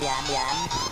Yum, yum.